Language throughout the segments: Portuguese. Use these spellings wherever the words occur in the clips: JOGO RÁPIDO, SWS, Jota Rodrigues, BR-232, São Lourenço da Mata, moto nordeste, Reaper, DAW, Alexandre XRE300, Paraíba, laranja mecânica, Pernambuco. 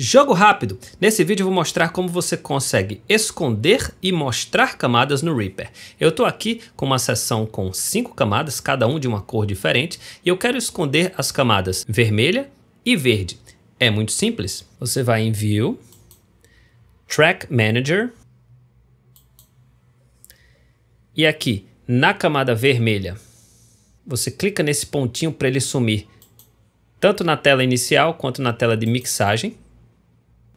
Jogo rápido! Nesse vídeo eu vou mostrar como você consegue esconder e mostrar camadas no Reaper. Eu estou aqui com uma seção com 5 camadas, cada um de uma cor diferente, e eu quero esconder as camadas vermelha e verde. É muito simples. Você vai em View, Track Manager, e aqui na camada vermelha, você clica nesse pontinho para ele sumir, tanto na tela inicial quanto na tela de mixagem.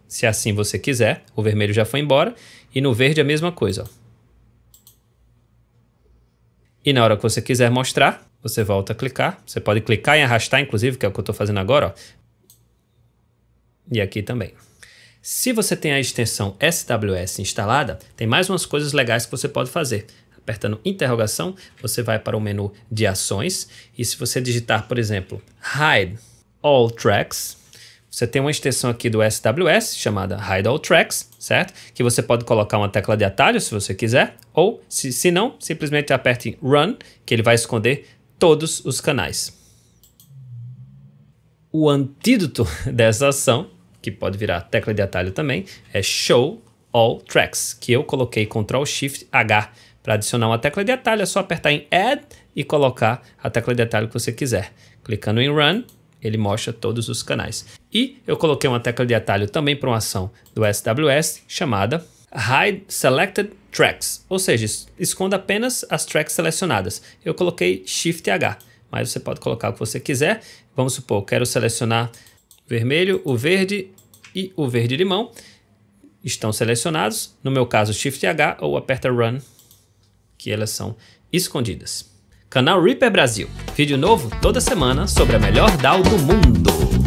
Se assim você quiser, o vermelho já foi embora, e no verde a mesma coisa. Ó. E na hora que você quiser mostrar, você volta a clicar. Você pode clicar e arrastar, inclusive, que é o que eu estou fazendo agora. Ó. E aqui também. Se você tem a extensão SWS instalada, tem mais umas coisas legais que você pode fazer. Apertando interrogação, você vai para o menu de ações, e se você digitar, por exemplo, Hide All Tracks, você tem uma extensão aqui do SWS chamada Hide All Tracks, certo? Que você pode colocar uma tecla de atalho se você quiser, ou se não, simplesmente aperte Run, que ele vai esconder todos os canais. O antídoto dessa ação, que pode virar tecla de atalho também, é Show All Tracks, que eu coloquei Ctrl+Shift+H. Para adicionar uma tecla de atalho é só apertar em Add e colocar a tecla de atalho que você quiser. Clicando em Run, ele mostra todos os canais. E eu coloquei uma tecla de atalho também para uma ação do SWS chamada Hide Selected Tracks, ou seja, esconda apenas as tracks selecionadas. Eu coloquei Shift+H, mas você pode colocar o que você quiser. Vamos supor, eu quero selecionar o vermelho, o verde e o verde-limão. Estão selecionados, no meu caso Shift+H ou aperta Run, que elas são escondidas. Canal Reaper Brasil. Vídeo novo toda semana sobre a melhor DAW do mundo.